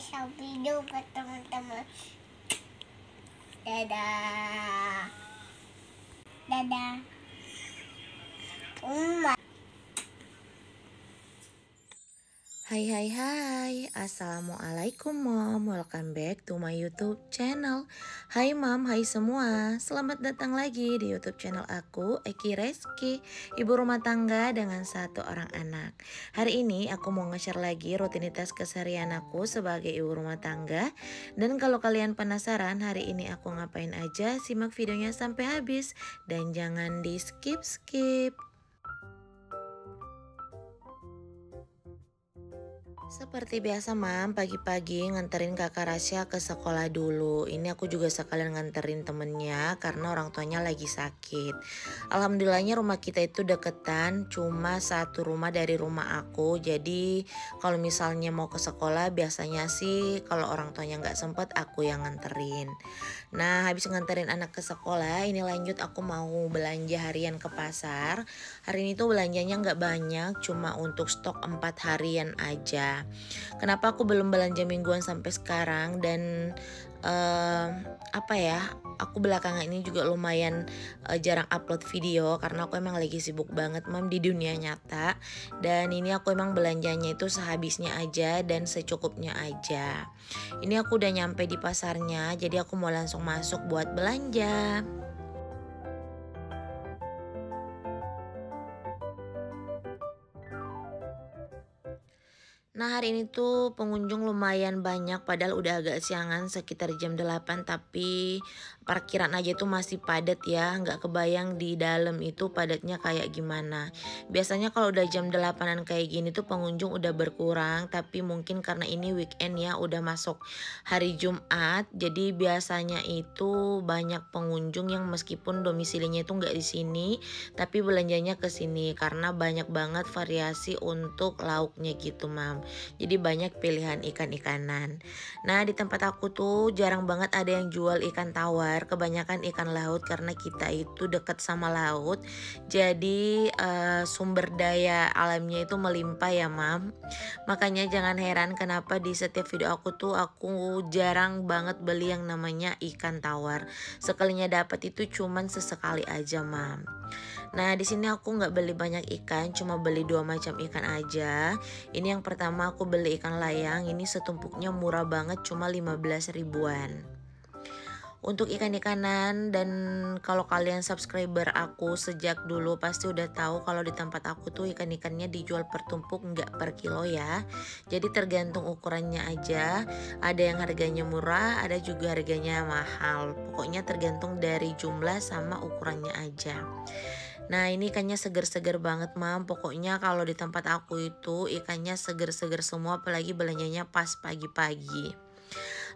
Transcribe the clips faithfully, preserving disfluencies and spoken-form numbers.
besok video ke teman-teman. Dadah. Dadah. Umar. Hai hai hai, assalamualaikum mom, welcome back to my YouTube channel. Hai mom, hai semua, selamat datang lagi di YouTube channel aku, Eqhy Rezkii, ibu rumah tangga dengan satu orang anak. Hari ini aku mau nge-share lagi rutinitas keseharian aku sebagai ibu rumah tangga. Dan kalau kalian penasaran hari ini aku ngapain aja, simak videonya sampai habis dan jangan di skip-skip. Seperti biasa mam, pagi-pagi nganterin kakak Rasyah ke sekolah dulu. Ini aku juga sekalian nganterin temennya karena orang tuanya lagi sakit. Alhamdulillahnya rumah kita itu deketan, cuma satu rumah dari rumah aku. Jadi kalau misalnya mau ke sekolah biasanya sih kalau orang tuanya nggak sempet aku yang nganterin. Nah habis nganterin anak ke sekolah, ini lanjut aku mau belanja harian ke pasar. Hari ini tuh belanjanya nggak banyak, cuma untuk stok empat harian aja. Kenapa aku belum belanja mingguan sampai sekarang dan uh, apa ya, aku belakangan ini juga lumayan uh, jarang upload video karena aku emang lagi sibuk banget mam di dunia nyata. Dan ini aku emang belanjanya itu sehabisnya aja dan secukupnya aja. Ini aku udah nyampe di pasarnya, jadi aku mau langsung masuk buat belanja. Nah hari ini tuh pengunjung lumayan banyak, padahal udah agak siangan sekitar jam delapan, tapi parkiran aja tuh masih padat ya. Nggak kebayang di dalam itu padatnya kayak gimana. Biasanya kalau udah jam delapanan kayak gini tuh pengunjung udah berkurang, tapi mungkin karena ini weekend ya, udah masuk hari Jumat, jadi biasanya itu banyak pengunjung yang meskipun domisilinya itu nggak di sini tapi belanjanya ke sini karena banyak banget variasi untuk lauknya gitu mam. Jadi banyak pilihan ikan-ikanan. Nah di tempat aku tuh jarang banget ada yang jual ikan tawar, kebanyakan ikan laut karena kita itu dekat sama laut. Jadi uh, sumber daya alamnya itu melimpah ya mam. Makanya jangan heran kenapa di setiap video aku tuh aku jarang banget beli yang namanya ikan tawar. Sekalinya dapat itu cuman sesekali aja mam. Nah di sini aku nggak beli banyak ikan, cuma beli dua macam ikan aja. Ini yang pertama aku beli ikan layang, ini setumpuknya murah banget cuma lima belas ribuan. Untuk ikan-ikanan, dan kalau kalian subscriber aku sejak dulu pasti udah tahu kalau di tempat aku tuh ikan-ikannya dijual per tumpuk nggak per kilo ya. Jadi tergantung ukurannya aja. Ada yang harganya murah, ada juga harganya mahal. Pokoknya tergantung dari jumlah sama ukurannya aja. Nah ini ikannya seger-seger banget mam. Pokoknya kalau di tempat aku itu ikannya seger-seger semua, apalagi belanjanya pas pagi-pagi.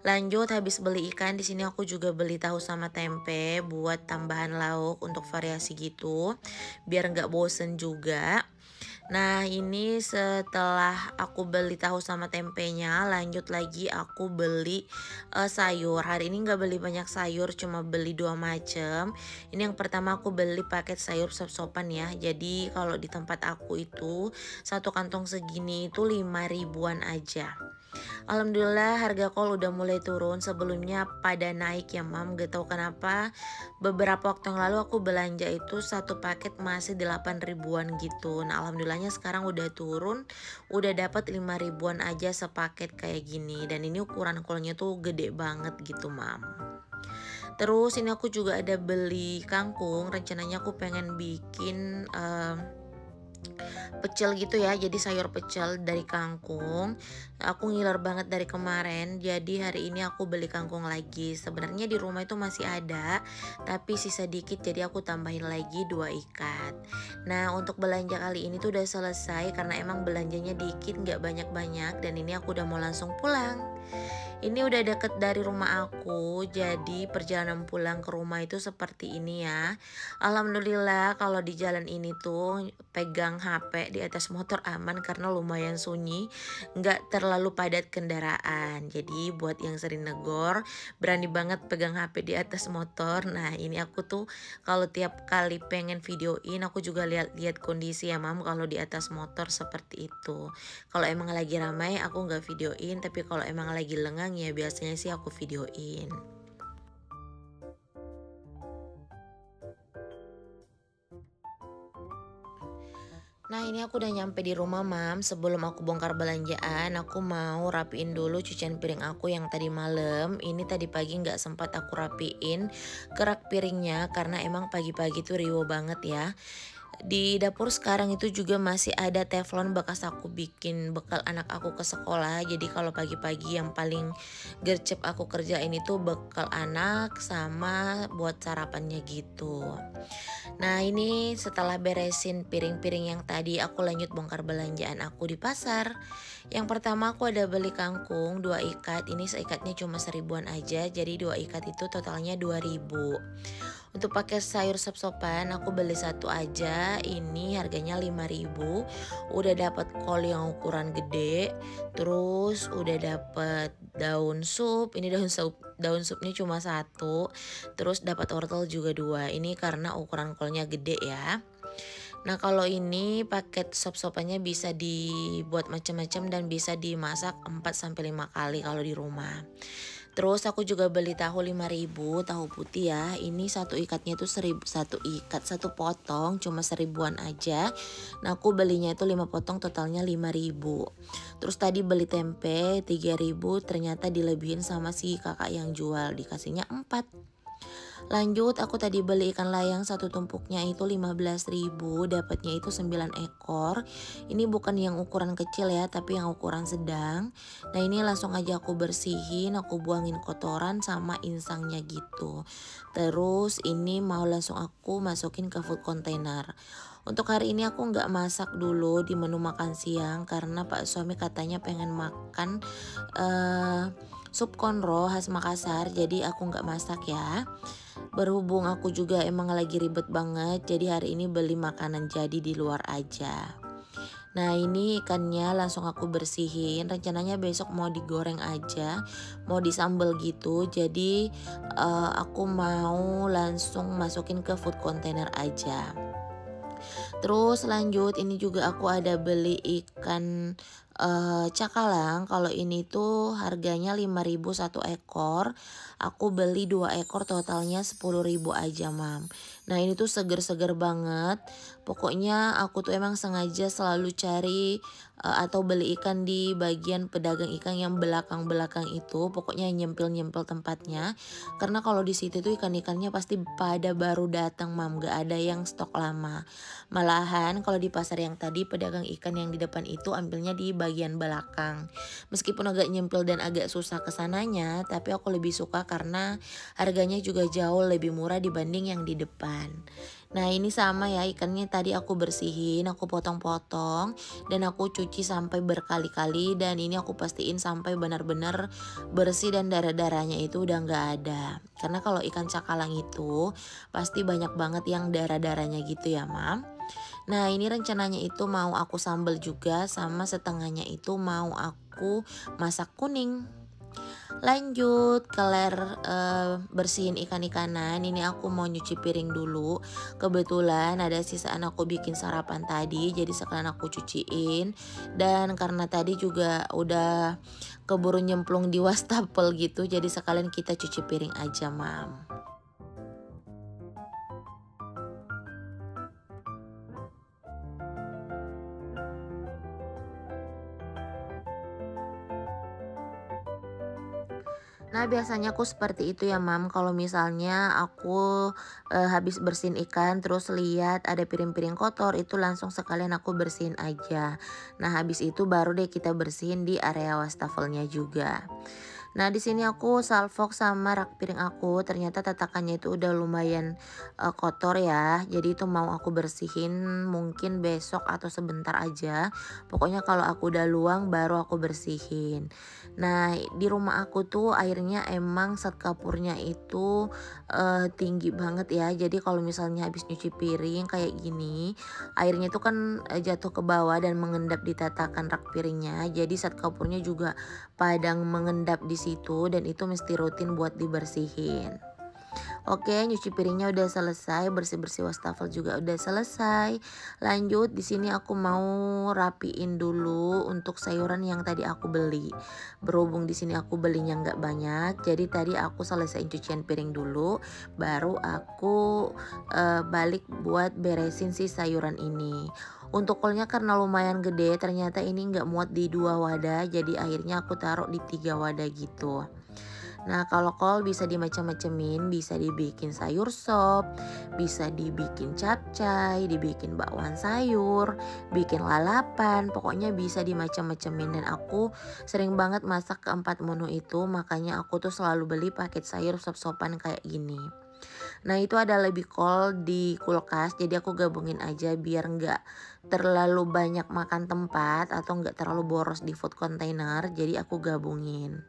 Lanjut habis beli ikan, di sini aku juga beli tahu sama tempe buat tambahan lauk untuk variasi gitu, biar nggak bosen juga. Nah ini setelah aku beli tahu sama tempenya, lanjut lagi aku beli uh, sayur. Hari ini nggak beli banyak sayur, cuma beli dua macam. Ini yang pertama aku beli paket sayur sop-sopan ya. Jadi kalau di tempat aku itu satu kantong segini itu lima ribuan aja. Alhamdulillah harga kol udah mulai turun, sebelumnya pada naik ya mam. Gak tau kenapa beberapa waktu yang lalu aku belanja itu satu paket masih delapan ribuan gitu. Nah alhamdulillahnya sekarang udah turun, udah dapat lima ribuan aja sepaket kayak gini. Dan ini ukuran kolnya tuh gede banget gitu mam. Terus ini aku juga ada beli kangkung. Rencananya aku pengen bikin um, pecel gitu ya, jadi sayur pecel dari kangkung. Aku ngiler banget dari kemarin, jadi hari ini aku beli kangkung lagi. Sebenarnya di rumah itu masih ada, tapi sisa dikit, jadi aku tambahin lagi dua ikat. Nah untuk belanja kali ini tuh udah selesai karena emang belanjanya dikit, nggak banyak-banyak. Dan ini aku udah mau langsung pulang. Ini udah deket dari rumah aku, jadi perjalanan pulang ke rumah itu seperti ini ya. Alhamdulillah kalau di jalan ini tuh pegang H P di atas motor aman karena lumayan sunyi, nggak terlalu padat kendaraan. Jadi buat yang sering negor, berani banget pegang H P di atas motor. Nah ini aku tuh kalau tiap kali pengen videoin, aku juga lihat-lihat kondisi ya mam kalau di atas motor seperti itu. Kalau emang lagi ramai aku nggak videoin, tapi kalau emang lagi lengang ya biasanya sih aku videoin. Nah ini aku udah nyampe di rumah mam. Sebelum aku bongkar belanjaan, aku mau rapiin dulu cucian piring aku yang tadi malam. Ini tadi pagi nggak sempat aku rapiin kerak piringnya karena emang pagi-pagi tuh riuh banget ya. Di dapur sekarang itu juga masih ada teflon bekas aku bikin bekal anak aku ke sekolah. Jadi kalau pagi-pagi yang paling gercep aku kerjain itu bekal anak sama buat sarapannya gitu. Nah ini setelah beresin piring-piring yang tadi, aku lanjut bongkar belanjaan aku di pasar. Yang pertama aku ada beli kangkung dua ikat. Ini seikatnya cuma seribuan aja, jadi dua ikat itu totalnya dua ribu. Untuk pakai sayur sop-sopan aku beli satu aja, ini harganya lima ribu. Udah dapat kol yang ukuran gede, terus udah dapat daun sup. Ini daun sup daun supnya cuma satu, terus dapat wortel juga dua. Ini karena ukuran kolnya gede ya. Nah kalau ini paket sop-sopannya bisa dibuat macam-macam dan bisa dimasak empat sampai lima kali kalau di rumah. Terus aku juga beli tahu lima ribu, tahu putih ya. Ini satu ikatnya itu seribu, satu ikat satu potong cuma seribuan aja. Nah aku belinya itu lima potong totalnya lima ribu. Terus tadi beli tempe tiga ribu, ternyata dilebihin sama si kakak yang jual, dikasihnya empat. Lanjut aku tadi beli ikan layang satu tumpuknya itu lima belas ribu, dapatnya itu sembilan ekor. Ini bukan yang ukuran kecil ya, tapi yang ukuran sedang. Nah ini langsung aja aku bersihin, aku buangin kotoran sama insangnya gitu. Terus ini mau langsung aku masukin ke food container. Untuk hari ini aku nggak masak dulu di menu makan siang karena pak suami katanya pengen makan uh, sup konro khas Makassar, jadi aku nggak masak ya. Berhubung aku juga emang lagi ribet banget, jadi hari ini beli makanan jadi di luar aja. Nah ini ikannya langsung aku bersihin. Rencananya besok mau digoreng aja, mau disambel gitu. Jadi uh, aku mau langsung masukin ke food container aja. Terus lanjut ini juga aku ada beli ikan uh, cakalang. Kalau ini tuh harganya lima ribu satu ekor. Aku beli dua ekor totalnya sepuluh ribu aja mam. Nah ini tuh seger-seger banget. Pokoknya aku tuh emang sengaja selalu cari uh, atau beli ikan di bagian pedagang ikan yang belakang-belakang itu. Pokoknya nyempil-nyempil tempatnya. Karena kalau di situ tuh ikan-ikannya pasti pada baru datang mam, gak ada yang stok lama. Malahan kalau di pasar yang tadi, pedagang ikan yang di depan itu ambilnya di bagian belakang. Meskipun agak nyempil dan agak susah kesananya, tapi aku lebih suka karena harganya juga jauh lebih murah dibanding yang di depan. Nah ini sama ya, ikannya tadi aku bersihin, aku potong-potong, dan aku cuci sampai berkali-kali. Dan ini aku pastiin sampai benar-benar bersih dan darah-darahnya itu udah nggak ada. Karena kalau ikan cakalang itu pasti banyak banget yang darah-darahnya gitu ya mam. Nah ini rencananya itu mau aku sambal juga, sama setengahnya itu mau aku masak kuning. Lanjut kelar uh, bersihin ikan-ikanan, ini aku mau nyuci piring dulu. Kebetulan ada sisaan aku bikin sarapan tadi, jadi sekalian aku cuciin. Dan karena tadi juga udah keburu nyemplung di wastafel gitu, jadi sekalian kita cuci piring aja mam. Nah biasanya aku seperti itu ya mam, kalau misalnya aku e, habis bersihin ikan terus lihat ada piring-piring kotor, itu langsung sekalian aku bersihin aja. Nah habis itu baru deh kita bersihin di area wastafelnya juga. Nah di sini aku salfok sama rak piring aku, ternyata tatakannya itu udah lumayan uh, kotor ya. Jadi itu mau aku bersihin mungkin besok atau sebentar aja. Pokoknya kalau aku udah luang baru aku bersihin. Nah di rumah aku tuh airnya emang set kapurnya itu uh, tinggi banget ya. Jadi kalau misalnya habis nyuci piring kayak gini, airnya itu kan uh, jatuh ke bawah dan mengendap di tatakan rak piringnya. Jadi set kapurnya juga padang mengendap di situ dan itu mesti rutin buat dibersihin. Oke, nyuci piringnya udah selesai, bersih-bersih wastafel juga udah selesai. Lanjut, di sini aku mau rapiin dulu untuk sayuran yang tadi aku beli. Berhubung di sini aku belinya nggak banyak, jadi tadi aku selesaiin cucian piring dulu, baru aku uh, balik buat beresin si sayuran ini. Untuk kolnya karena lumayan gede, ternyata ini nggak muat di dua wadah, jadi akhirnya aku taruh di tiga wadah gitu. Nah kalau kol bisa dimacam-macamin, bisa dibikin sayur sop, bisa dibikin capcay, dibikin bakwan sayur, bikin lalapan, pokoknya bisa dimacam-macamin. Dan aku sering banget masak keempat menu itu, makanya aku tuh selalu beli paket sayur sop-sopan kayak gini. Nah itu ada lebih kol di kulkas, jadi aku gabungin aja biar nggak terlalu banyak makan tempat atau nggak terlalu boros di food container, jadi aku gabungin.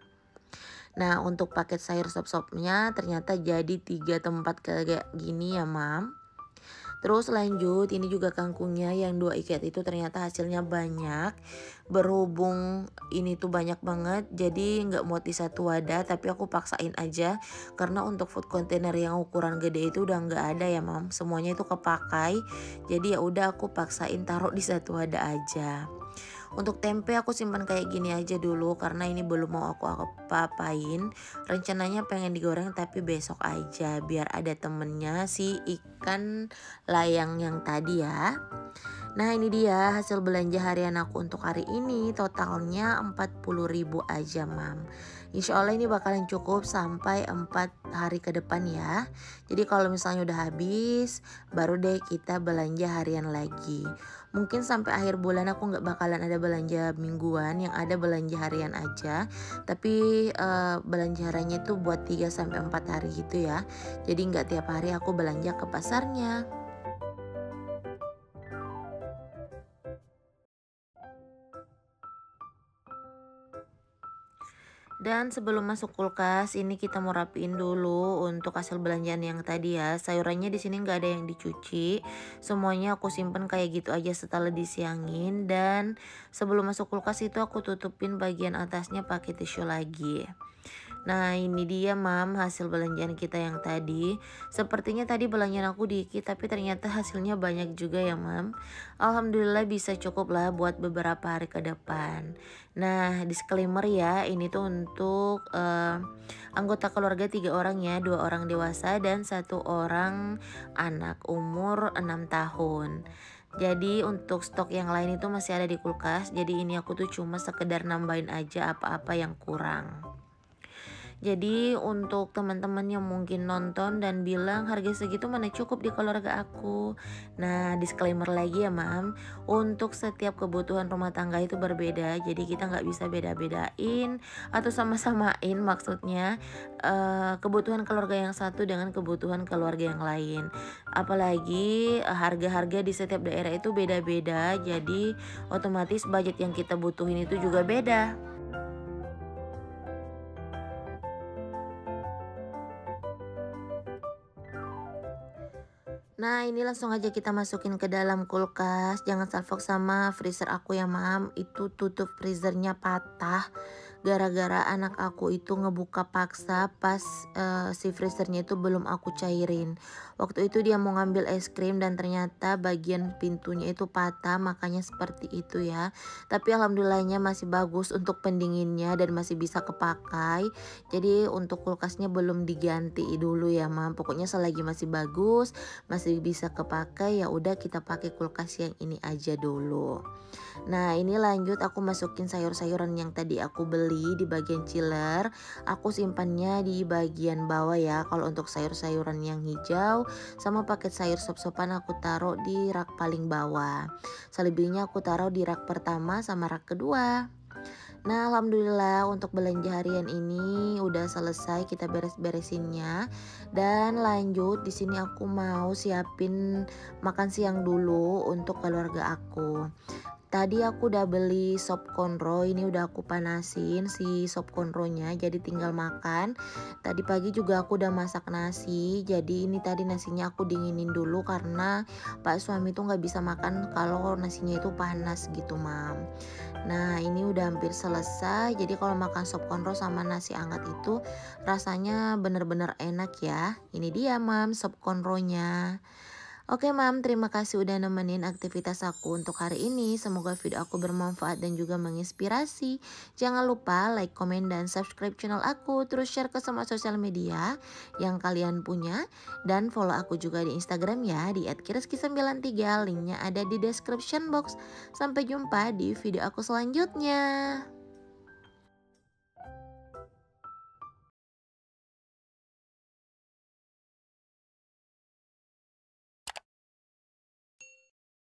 Nah untuk paket sayur sop-sopnya ternyata jadi tiga tempat kayak gini ya mam. Terus lanjut, ini juga kangkungnya yang dua ikat itu ternyata hasilnya banyak. Berhubung ini tuh banyak banget, jadi nggak muat di satu wadah, tapi aku paksain aja karena untuk food container yang ukuran gede itu udah nggak ada ya mam, semuanya itu kepakai. Jadi ya udah aku paksain taruh di satu wadah aja. Untuk tempe aku simpan kayak gini aja dulu karena ini belum mau aku apa-apain. Rencananya pengen digoreng tapi besok aja biar ada temennya si ikan layang yang tadi ya. Nah ini dia hasil belanja harian aku untuk hari ini, totalnya empat puluh ribu aja mam. Insya Allah ini bakalan cukup sampai empat hari ke depan ya. Jadi kalau misalnya udah habis baru deh kita belanja harian lagi. Mungkin sampai akhir bulan aku nggak bakalan ada belanja mingguan, yang ada belanja harian aja. Tapi uh, belanja hariannya tuh buat tiga sampai empat hari gitu ya. Jadi nggak tiap hari aku belanja ke pasarnya. Dan sebelum masuk kulkas, ini kita mau rapiin dulu untuk hasil belanjaan yang tadi ya. Sayurannya di sini nggak ada yang dicuci, semuanya aku simpen kayak gitu aja setelah disiangin. Dan sebelum masuk kulkas itu aku tutupin bagian atasnya pakai tisu lagi. Nah ini dia mam hasil belanjaan kita yang tadi. Sepertinya tadi belanjaan aku dikit, tapi ternyata hasilnya banyak juga ya mam. Alhamdulillah bisa cukup lah buat beberapa hari ke depan. Nah disclaimer ya, ini tuh untuk uh, anggota keluarga tiga orang ya, dua orang dewasa dan satu orang anak umur enam tahun. Jadi untuk stok yang lain itu masih ada di kulkas, jadi ini aku tuh cuma sekedar nambahin aja apa-apa yang kurang. Jadi untuk teman-teman yang mungkin nonton dan bilang harga segitu mana cukup di keluarga aku, nah disclaimer lagi ya mam, untuk setiap kebutuhan rumah tangga itu berbeda. Jadi kita nggak bisa beda-bedain atau sama-samain, maksudnya uh, kebutuhan keluarga yang satu dengan kebutuhan keluarga yang lain. Apalagi harga-harga di setiap daerah itu beda-beda, jadi otomatis budget yang kita butuhin itu juga beda. Nah ini langsung aja kita masukin ke dalam kulkas. Jangan salfok sama freezer aku ya mam, itu tutup freezernya patah gara-gara anak aku itu ngebuka paksa pas uh, si freezernya itu belum aku cairin. Waktu itu dia mau ngambil es krim dan ternyata bagian pintunya itu patah, makanya seperti itu ya. Tapi alhamdulillahnya masih bagus untuk pendinginnya dan masih bisa kepakai. Jadi untuk kulkasnya belum diganti dulu ya mam, pokoknya selagi masih bagus, masih bisa kepakai ya udah kita pakai kulkas yang ini aja dulu. Nah ini lanjut aku masukin sayur-sayuran yang tadi aku beli di bagian chiller. Aku simpannya di bagian bawah ya. Kalau untuk sayur-sayuran yang hijau sama paket sayur sop-sopan aku taruh di rak paling bawah. Selebihnya aku taruh di rak pertama sama rak kedua. Nah, alhamdulillah untuk belanja harian ini udah selesai kita beres-beresinnya. Dan lanjut di sini aku mau siapin makan siang dulu untuk keluarga aku. Tadi aku udah beli sup konro, ini udah aku panasin si sup konronya, jadi tinggal makan. Tadi pagi juga aku udah masak nasi, jadi ini tadi nasinya aku dinginin dulu karena pak suami tuh nggak bisa makan kalau nasinya itu panas gitu, Mam. Nah, ini udah hampir selesai, jadi kalau makan sup konro sama nasi hangat itu rasanya bener-bener enak ya. Ini dia, Mam, sup konronya. Oke, Mam, terima kasih udah nemenin aktivitas aku untuk hari ini. Semoga video aku bermanfaat dan juga menginspirasi. Jangan lupa like, komen, dan subscribe channel aku. Terus share ke semua sosial media yang kalian punya. Dan follow aku juga di Instagram ya, di et qy rezki sembilan tiga. Linknya ada di description box. Sampai jumpa di video aku selanjutnya.